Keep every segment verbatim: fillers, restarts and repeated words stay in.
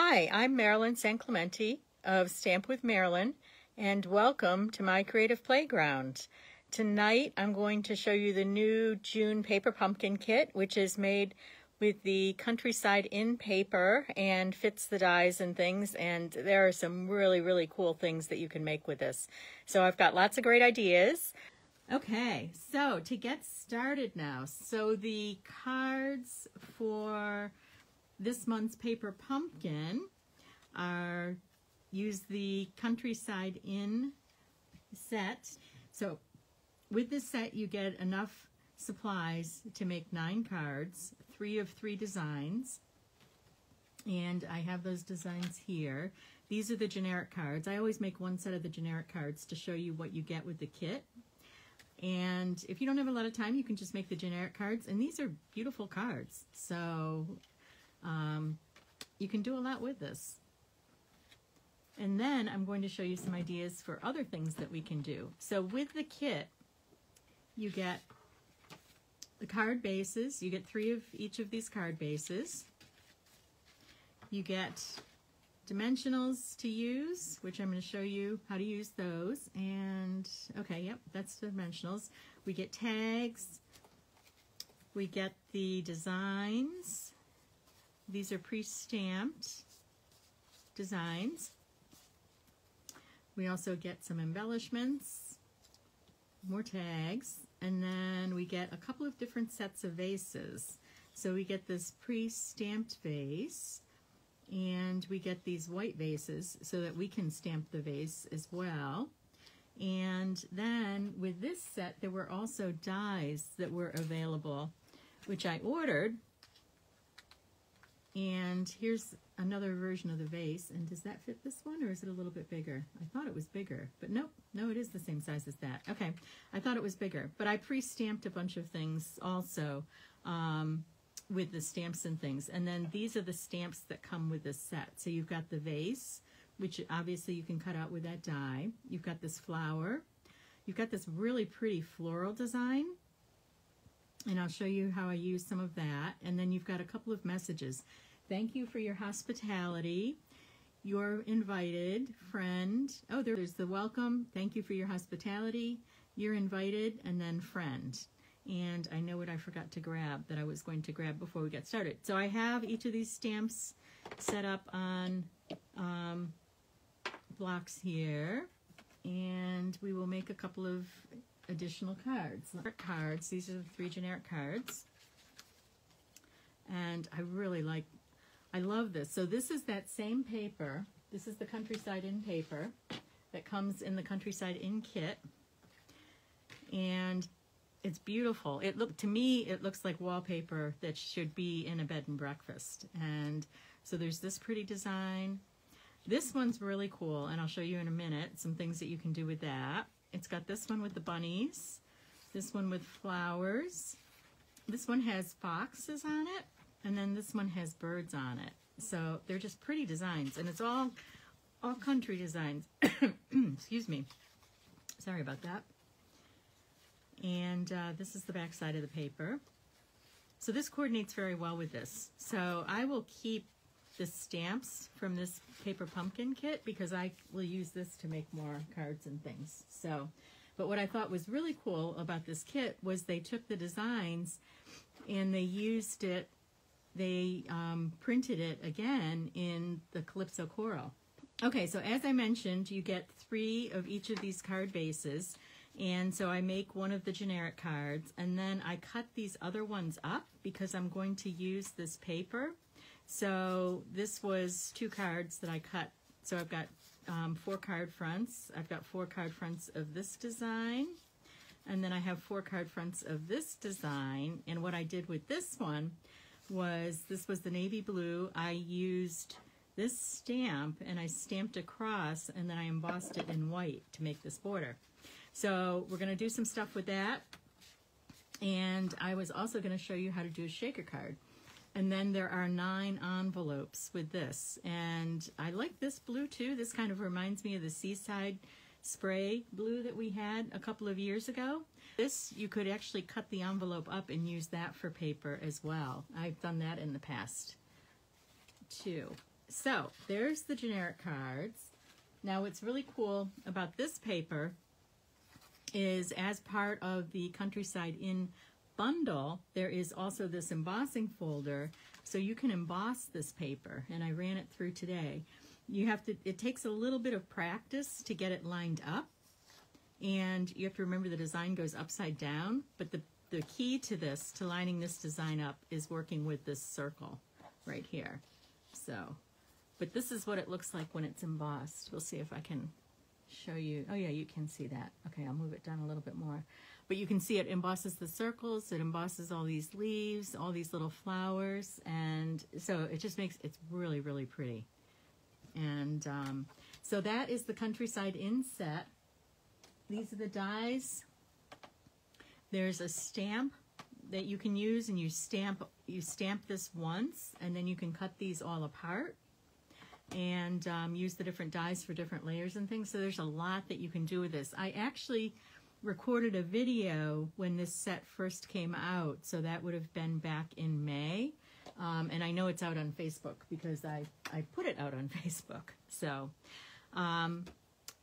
Hi, I'm Marilyn Sanclementi of Stamp with Marilyn, and welcome to My Creative Playground. Tonight I'm going to show you the new June Paper Pumpkin kit, which is made with the Countryside Inn paper and fits the dies and things, and there are some really, really cool things that you can make with this. So I've got lots of great ideas. Okay, so to get started now, so the cards for this month's Paper Pumpkin are, use the Countryside Inn set. So with this set you get enough supplies to make nine cards, three of three designs, and I have those designs here. These are the generic cards. I always make one set of the generic cards to show you what you get with the kit. And if you don't have a lot of time, you can just make the generic cards, and these are beautiful cards. So Um, you can do a lot with this. And then I'm going to show you some ideas for other things that we can do. So with the kit, you get the card bases. You get three of each of these card bases. You get dimensionals to use, which I'm going to show you how to use those. And okay, yep, that's the dimensionals. We get tags. We get the designs. These are pre-stamped designs. We also get some embellishments, more tags, and then we get a couple of different sets of vases. So we get this pre-stamped vase, and we get these white vases so that we can stamp the vase as well. And then with this set, there were also dies that were available, which I ordered. And here's another version of the vase. And does that fit this one, or is it a little bit bigger? I thought it was bigger, but nope. No, it is the same size as that. Okay, I thought it was bigger, but I pre-stamped a bunch of things also um, with the stamps and things. And then these are the stamps that come with this set. So you've got the vase, which obviously you can cut out with that die. You've got this flower. You've got this really pretty floral design, and I'll show you how I use some of that. And then you've got a couple of messages. Thank you for your hospitality. Your invited friend. Oh, there's the welcome. Thank you for your hospitality. You're invited, and then friend. And I know what I forgot to grab that I was going to grab before we got started. So I have each of these stamps set up on um, blocks here. And we will make a couple of additional cards. Cards. These are the three generic cards. And I really like I love this. So this is that same paper. This is the Countryside Inn paper that comes in the Countryside Inn kit. And it's beautiful. It look, to me, it looks like wallpaper that should be in a bed and breakfast. And so there's this pretty design. This one's really cool, and I'll show you in a minute some things that you can do with that. It's got this one with the bunnies, this one with flowers. This one has foxes on it. And then this one has birds on it. So they're just pretty designs, and it's all all country designs. Excuse me. Sorry about that. And uh, this is the back side of the paper. So this coordinates very well with this. So I will keep the stamps from this Paper Pumpkin kit because I will use this to make more cards and things. So, but what I thought was really cool about this kit was they took the designs and they used it. They um, printed it again in the Calypso Coral. Okay, so as I mentioned, you get three of each of these card bases. And so I make one of the generic cards, and then I cut these other ones up because I'm going to use this paper. So this was two cards that I cut. So I've got um, four card fronts. I've got four card fronts of this design. And then I have four card fronts of this design. And what I did with this one was, this was the navy blue. I used this stamp and I stamped a cross, and then I embossed it in white to make this border. So we're going to do some stuff with that. And I was also going to show you how to do a shaker card. And then there are nine envelopes with this. And I like this blue too. This kind of reminds me of the Seaside Spray blue that we had a couple of years ago. This, you could actually cut the envelope up and use that for paper as well. I've done that in the past too. So there's the generic cards. Now what's really cool about this paper is as part of the Countryside Inn bundle, there is also this embossing folder, so you can emboss this paper, and I ran it through today. You have to, it takes a little bit of practice to get it lined up, and you have to remember the design goes upside down, but the, the key to this, to lining this design up, is working with this circle right here. So, but this is what it looks like when it's embossed. We'll see if I can show you. Oh yeah, you can see that. Okay, I'll move it down a little bit more. But you can see it embosses the circles, it embosses all these leaves, all these little flowers, and so it just makes, it's really, really pretty. And um, so that is the Countryside Inn set. These are the dies. There's a stamp that you can use, and you stamp, you stamp this once, and then you can cut these all apart and um, use the different dies for different layers and things. So there's a lot that you can do with this. I actually recorded a video when this set first came out, so that would have been back in May. Um, and I know it's out on Facebook because I, I put it out on Facebook. So, um,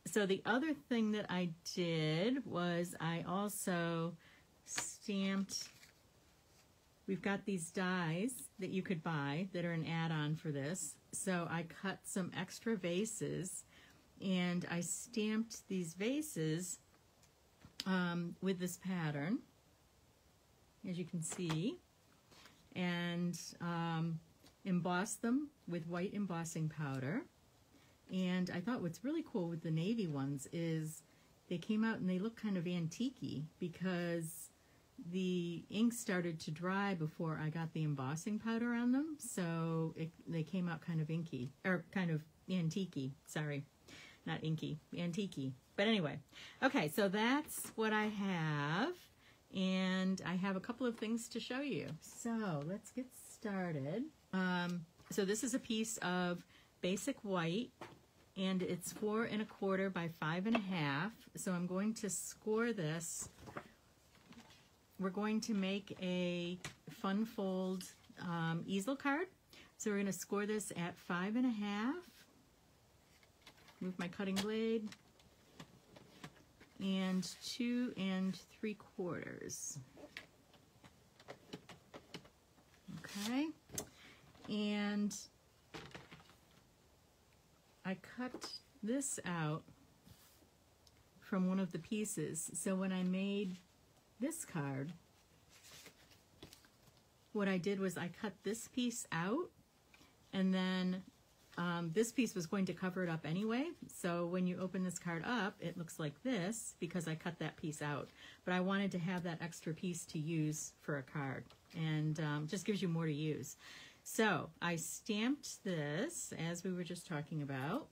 so the other thing that I did was I also stamped, we've got these dies that you could buy that are an add-on for this. So I cut some extra vases and I stamped these vases um, with this pattern, as you can see, and um, embossed them with white embossing powder. And I thought what's really cool with the navy ones is they came out and they look kind of antiquey because the ink started to dry before I got the embossing powder on them, so it, they came out kind of inky, or kind of antiquey, sorry, not inky, antiquey. But anyway, okay, so that's what I have. And I have a couple of things to show you. So let's get started. Um, so this is a piece of basic white, and it's four and a quarter by five and a half. So I'm going to score this. We're going to make a fun fold um, easel card. So we're gonna score this at five and a half. Move my cutting blade. And two and three quarters. Okay, and I cut this out from one of the pieces. So when I made this card, what I did was I cut this piece out, and then Um, this piece was going to cover it up anyway, so when you open this card up, it looks like this because I cut that piece out. But I wanted to have that extra piece to use for a card, and um, just gives you more to use. So I stamped this, as we were just talking about,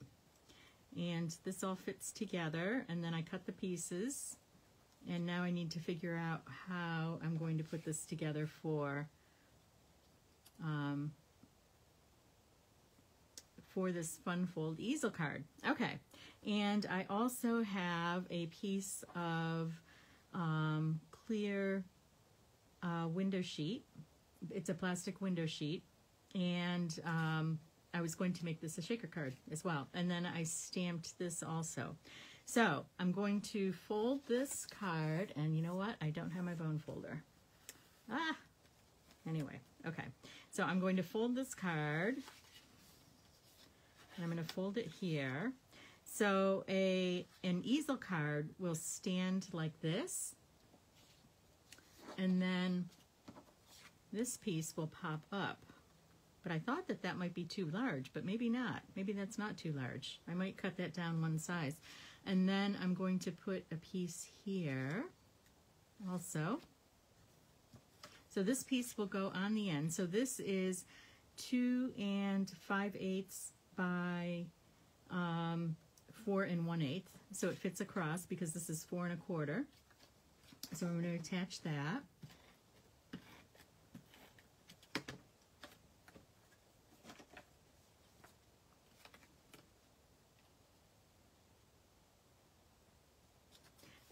and this all fits together, and then I cut the pieces, and now I need to figure out how I'm going to put this together for um, for this fun fold easel card. Okay, and I also have a piece of um, clear uh, window sheet. It's a plastic window sheet, and um, I was going to make this a shaker card as well, and then I stamped this also. So I'm going to fold this card, and you know what? I don't have my bone folder. Ah, anyway, okay. So I'm going to fold this card. I'm going to fold it here. So a an easel card will stand like this, and then this piece will pop up. But I thought that that might be too large, but maybe not. Maybe that's not too large. I might cut that down one size. And then I'm going to put a piece here also. So this piece will go on the end. So this is two and five eighths by um, four and one eighth, so it fits across because this is four and a quarter. So I'm going to attach that.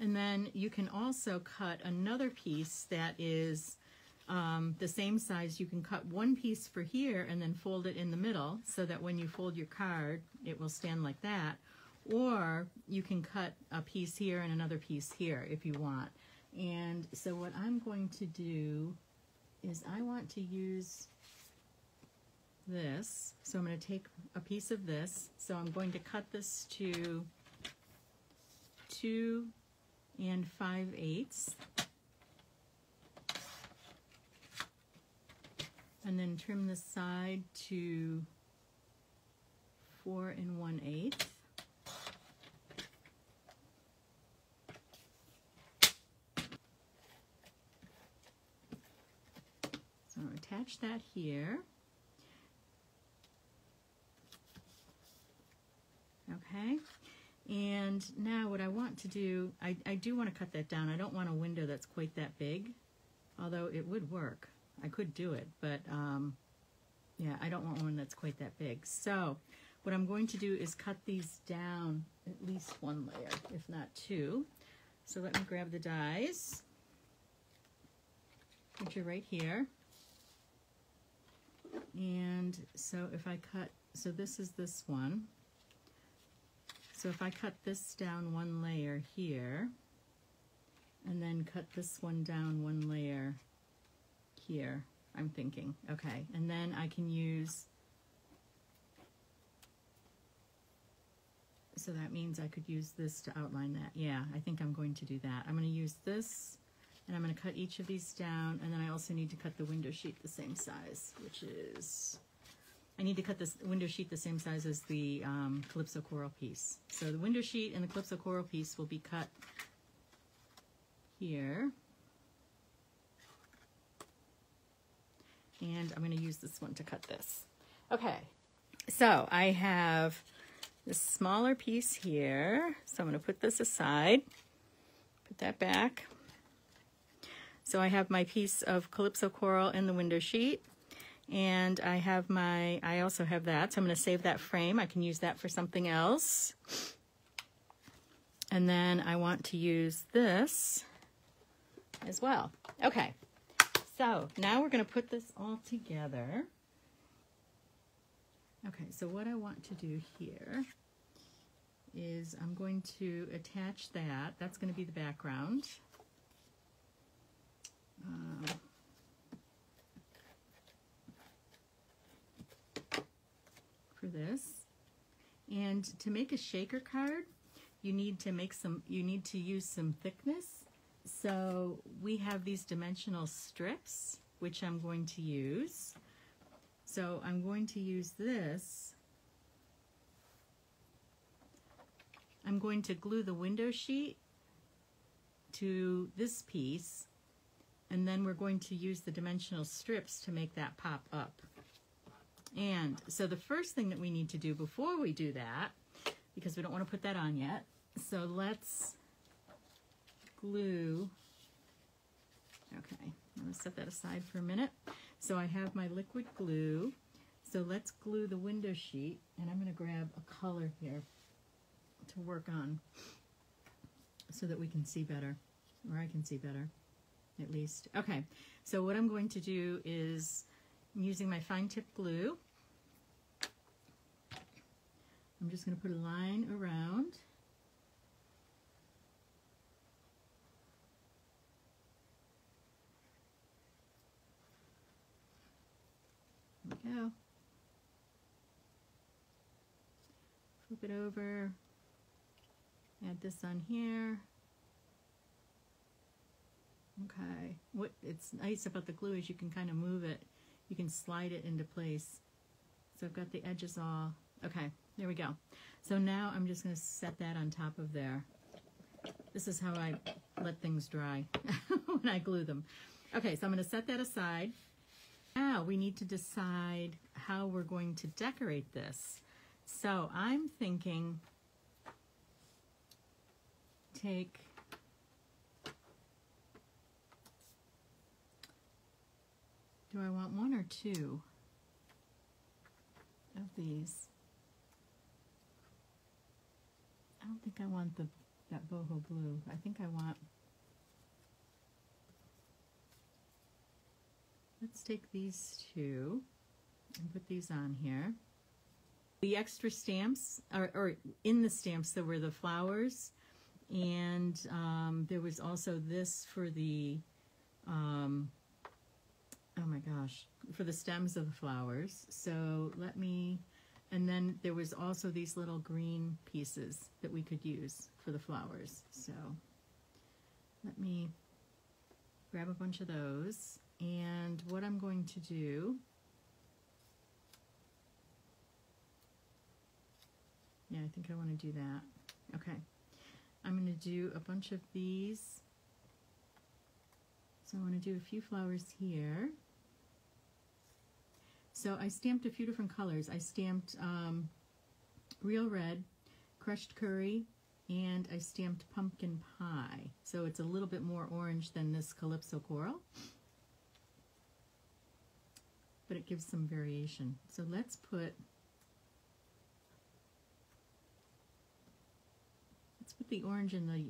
And then you can also cut another piece that is um, the same size, you can cut one piece for here and then fold it in the middle so that when you fold your card, it will stand like that. Or you can cut a piece here and another piece here if you want. And so what I'm going to do is I want to use this. So I'm going to take a piece of this. So I'm going to cut this to two and five eighths. And then trim the side to four and one eighth. So I'll attach that here. Okay, and now what I want to do, I, I do want to cut that down. I don't want a window that's quite that big, although it would work. I could do it, but um, yeah, I don't want one that's quite that big. So what I'm going to do is cut these down at least one layer, if not two. So let me grab the dies, which are right here. And so if I cut, so this is this one. So if I cut this down one layer here, and then cut this one down one layer here, I'm thinking, okay, and then I can use, so that means I could use this to outline that. Yeah, I think I'm going to do that. I'm going to use this, and I'm going to cut each of these down, and then I also need to cut the window sheet the same size, which is... I need to cut this window sheet the same size as the um, Calypso Coral piece. So the window sheet and the Calypso Coral piece will be cut here. And I'm going to use this one to cut this. Okay, so I have this smaller piece here. So I'm going to put this aside, put that back. So I have my piece of Calypso Coral in the window sheet. And I have my, I also have that, so I'm going to save that frame. I can use that for something else. And then I want to use this as well. Okay, so now we're going to put this all together. Okay, so what I want to do here is I'm going to attach that. That's going to be the background. Um, For this, and to make a shaker card, you need to make some. You need to use some thickness. So we have these dimensional strips, which I'm going to use. So I'm going to use this. I'm going to glue the window sheet to this piece, and then we're going to use the dimensional strips to make that pop up. And so the first thing that we need to do before we do that, because we don't want to put that on yet, so let's glue, okay, I'm going to set that aside for a minute. So I have my liquid glue, so let's glue the window sheet, and I'm going to grab a color here to work on so that we can see better, or I can see better at least. Okay, so what I'm going to do is I'm using my fine tip glue. I'm just going to put a line around. There we go. Flip it over. Add this on here. Okay. What it's nice about the glue is you can kind of move it. You can slide it into place. So I've got the edges all, okay, there we go. So now I'm just gonna set that on top of there. This is how I let things dry when I glue them. Okay, so I'm gonna set that aside. Now we need to decide how we're going to decorate this. So I'm thinking, take do I want one or two of these? I don't think I want the that boho blue. I think I want Let's take these two and put these on here. The extra stamps, or, or in the stamps, there were the flowers, and um, there was also this for the, um, oh my gosh, for the stems of the flowers. So let me, and then there was also these little green pieces that we could use for the flowers. So let me grab a bunch of those. And what I'm going to do, yeah, I think I want to do that. Okay, I'm going to do a bunch of these. So I want to do a few flowers here. So I stamped a few different colors. I stamped um, Real Red, Crushed Curry, and I stamped Pumpkin Pie. So it's a little bit more orange than this Calypso Coral, but it gives some variation. So let's put let's put the orange and the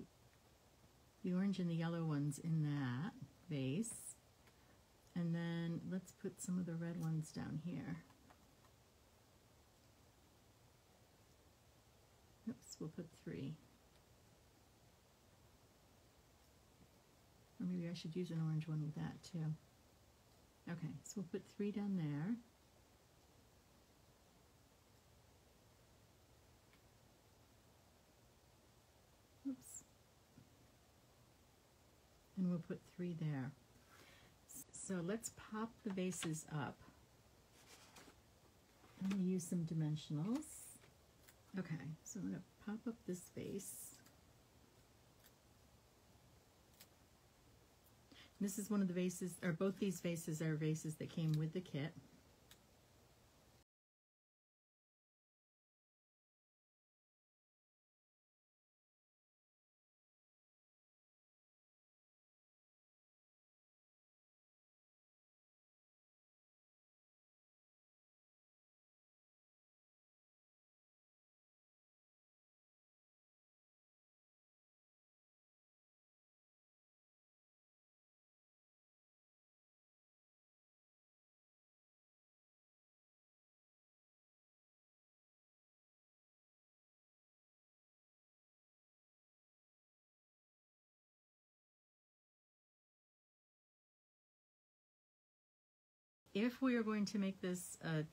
the orange and the yellow ones in that vase, and then let's put some of the red ones down here. Oops, we'll put three. Or maybe I should use an orange one with that too. Okay, so we'll put three down there. Oops. And we'll put three there. So let's pop the vases up. I'm going to use some dimensionals. Okay, so I'm going to pop up this vase. This is one of the vases, or both these vases are vases that came with the kit. If we are going to make this a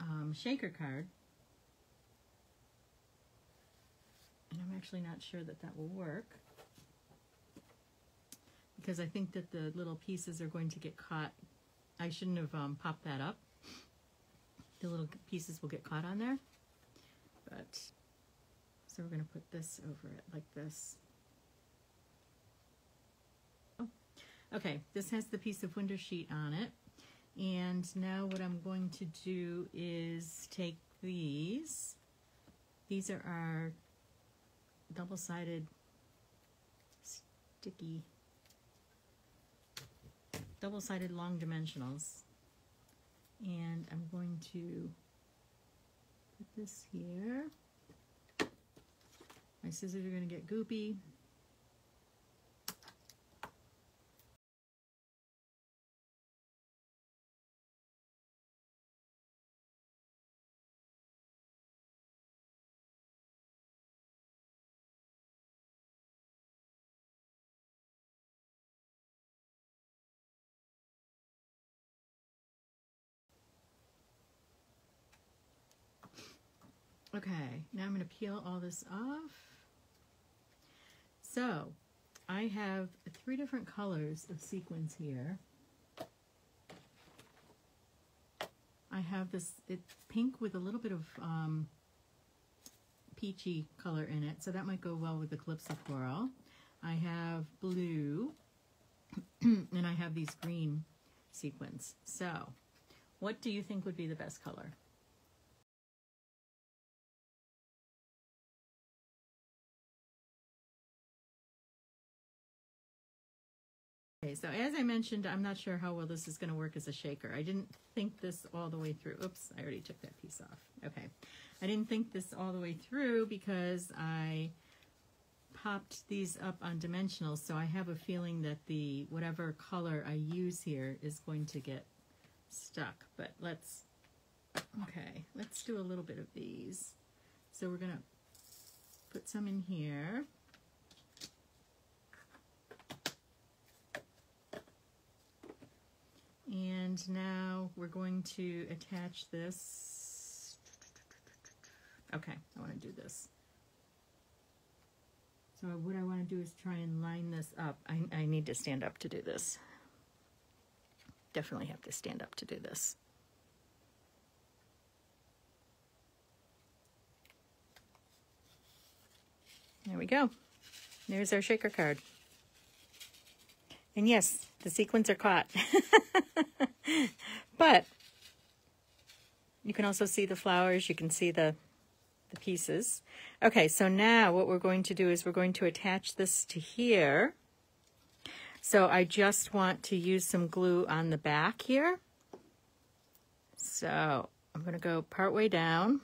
um, shaker card, and I'm actually not sure that that will work, because I think that the little pieces are going to get caught. I shouldn't have um, popped that up. The little pieces will get caught on there. But so we're going to put this over it like this. Oh. Okay, this has the piece of window sheet on it. And now what I'm going to do is take these. These are our double-sided sticky, double-sided long dimensionals. And I'm going to put this here. My scissors are going to get goopy. Okay, now I'm going to peel all this off. So, I have three different colors of sequins here. I have this, it's pink with a little bit of um, peachy color in it, so that might go well with the Calypso Coral. I have blue, and I have these green sequins. So, what do you think would be the best color? Okay, so as I mentioned, I'm not sure how well this is going to work as a shaker. I didn't think this all the way through. Oops, I already took that piece off. Okay, I didn't think this all the way through because I popped these up on dimensionals, so I have a feeling that the whatever color I use here is going to get stuck. But let's, okay, let's do a little bit of these. So we're gonna put some in here. And now we're going to attach this. Okay, I want to do this. So what I want to do is try and line this up. I, I need to stand up to do this. Definitely have to stand up to do this. There we go. There's our shaker card. And yes, the sequins are caught. But you can also see the flowers, you can see the, the pieces. Okay, so now what we're going to do is we're going to attach this to here. So I just want to use some glue on the back here. So I'm going to go part way down.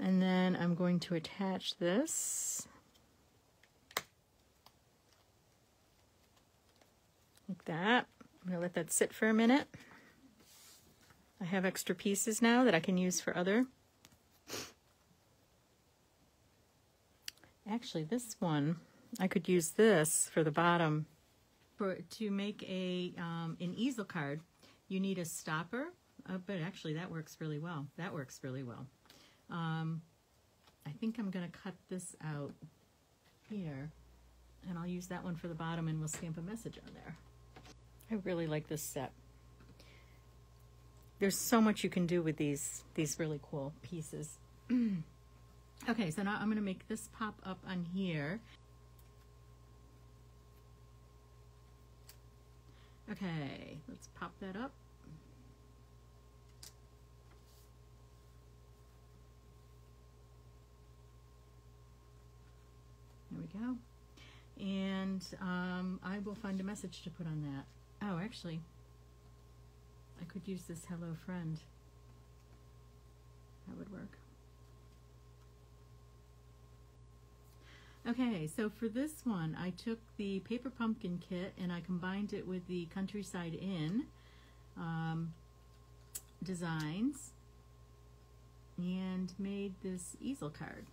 And then I'm going to attach this like that. I'm going to let that sit for a minute. I have extra pieces now that I can use for other. Actually, this one, I could use this for the bottom. For, to make a um, an easel card, you need a stopper, uh, but actually that works really well. That works really well. Um, I think I'm going to cut this out here, and I'll use that one for the bottom, and we'll stamp a message on there. I really like this set. There's so much you can do with these, these really cool pieces. Okay, so now I'm going to make this pop up on here. Okay, let's pop that up. There we go. And um, I will find a message to put on that. Oh, actually, I could use this hello friend. That would work. Okay, so for this one, I took the Paper Pumpkin kit and I combined it with the Countryside Inn um, designs and made this easel card.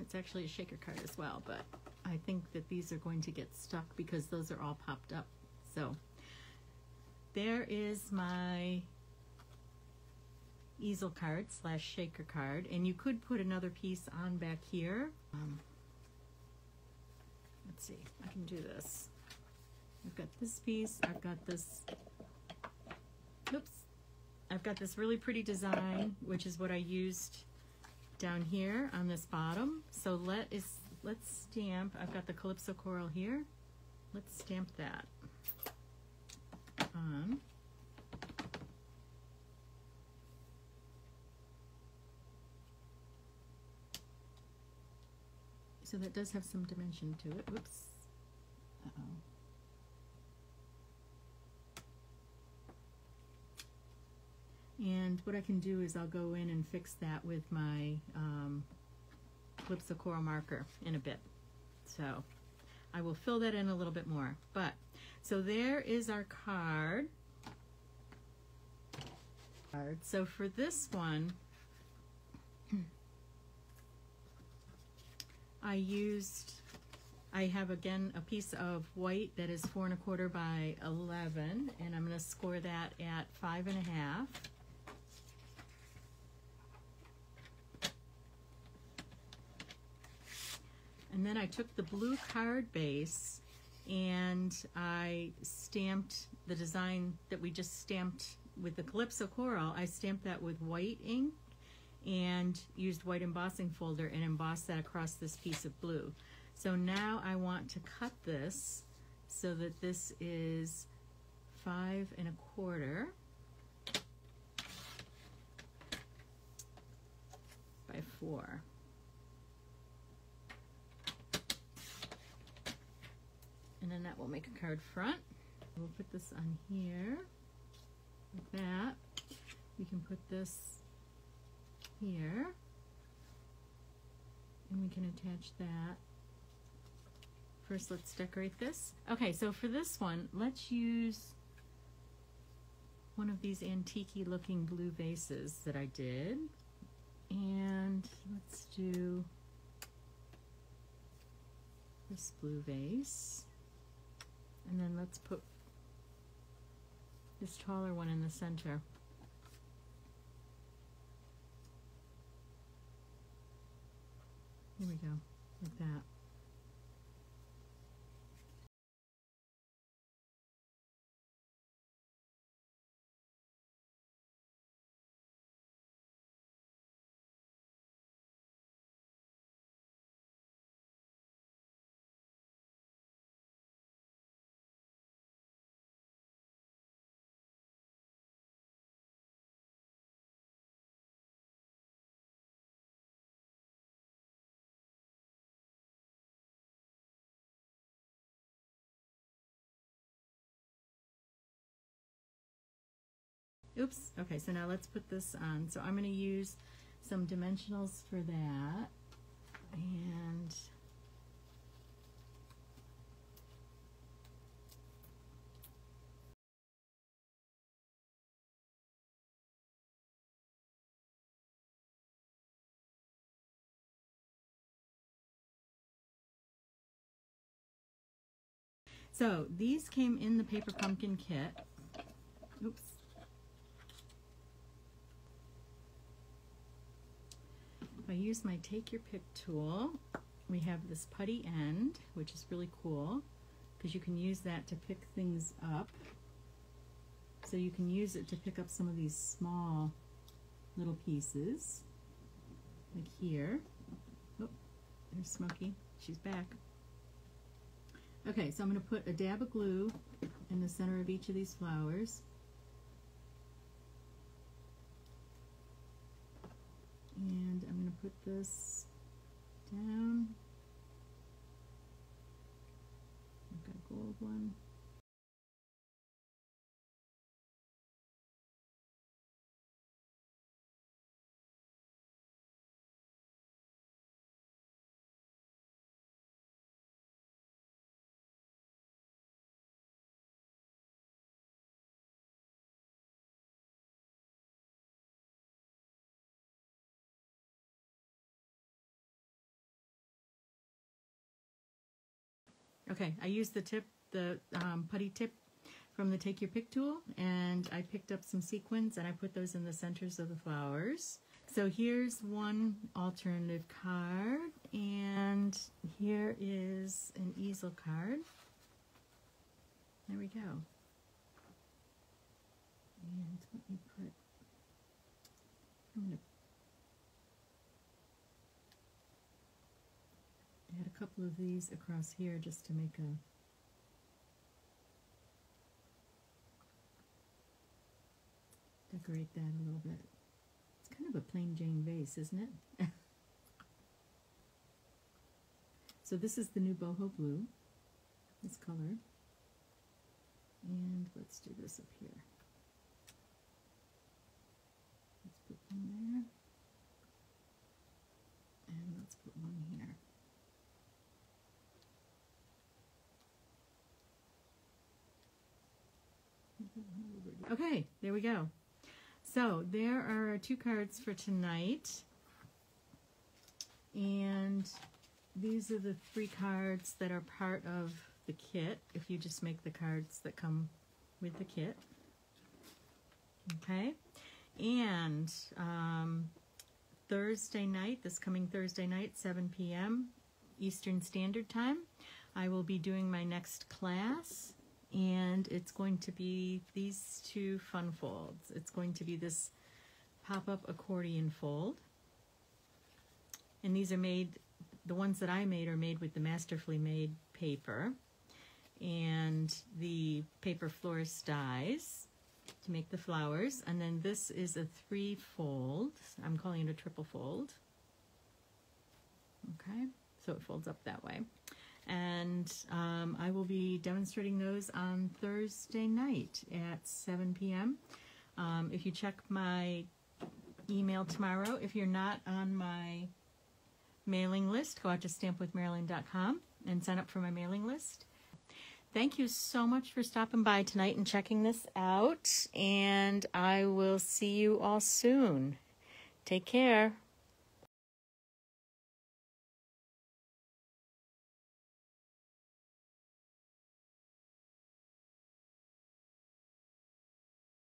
It's actually a shaker card as well, but I think that these are going to get stuck because those are all popped up. So there is my easel card slash shaker card, and you could put another piece on back here. Um, let's see, I can do this. I've got this piece, I've got this, oops, I've got this really pretty design, which is what I used down here on this bottom. So let is let's stamp. I've got the Calypso Coral here. Let's stamp that on. So that does have some dimension to it. Whoops. Uh-oh. And what I can do is I'll go in and fix that with my um, Calypso Coral marker in a bit. So I will fill that in a little bit more. But so there is our card. So for this one, I used, I have again a piece of white that is four and a quarter by eleven, and I'm going to score that at five and a half. And then I took the blue card base and I stamped the design that we just stamped with the Calypso Coral. I stamped that with white ink and used white embossing folder and embossed that across this piece of blue. So now I want to cut this so that this is five and a quarter by four. And then that will make a card front. We'll put this on here. like that. We can put this here, and we can attach that. First, let's decorate this. Okay, so for this one, let's use one of these antique-y looking blue vases that I did. And let's do this blue vase. And then let's put this taller one in the center. Here we go, like that. Oops, okay, so now let's put this on. So I'm going to use some dimensionals for that. And so these came in the paper pumpkin kit. Oops. I use my Take Your Pick tool. We have this putty end, which is really cool because you can use that to pick things up. So you can use it to pick up some of these small little pieces, like here. Oh, there's Smokey, she's back. Okay, so I'm gonna put a dab of glue in the center of each of these flowers. And I'm going to put this down. I've got a gold one. Okay, I used the tip, the um, putty tip from the Take Your Pick tool, and I picked up some sequins and I put those in the centers of the flowers. So here's one alternative card, and here is an easel card. There we go. And let me put, I'm going to add a couple of these across here just to make a decorate that a little bit. It's kind of a plain Jane vase, isn't it? So this is the new Boho Blue, this color. And let's do this up here. Let's put one there. And let's put one here. Okay, there we go. So there are our two cards for tonight, and these are the three cards that are part of the kit if you just make the cards that come with the kit. Okay, and um, Thursday night, this coming Thursday night, seven p m Eastern Standard Time, I will be doing my next class. And it's going to be these two fun folds. It's going to be this pop-up accordion fold. And these are made, the ones that I made are made with the Masterfully Made paper. And the paper florist dyes to make the flowers. And then this is a three-fold. I'm calling it a triple fold. Okay, so it folds up that way. And um, I will be demonstrating those on Thursday night at seven p m Um, if you check my email tomorrow, if you're not on my mailing list, go out to stamp with marilyn dot com and sign up for my mailing list. Thank you so much for stopping by tonight and checking this out, and I will see you all soon. Take care.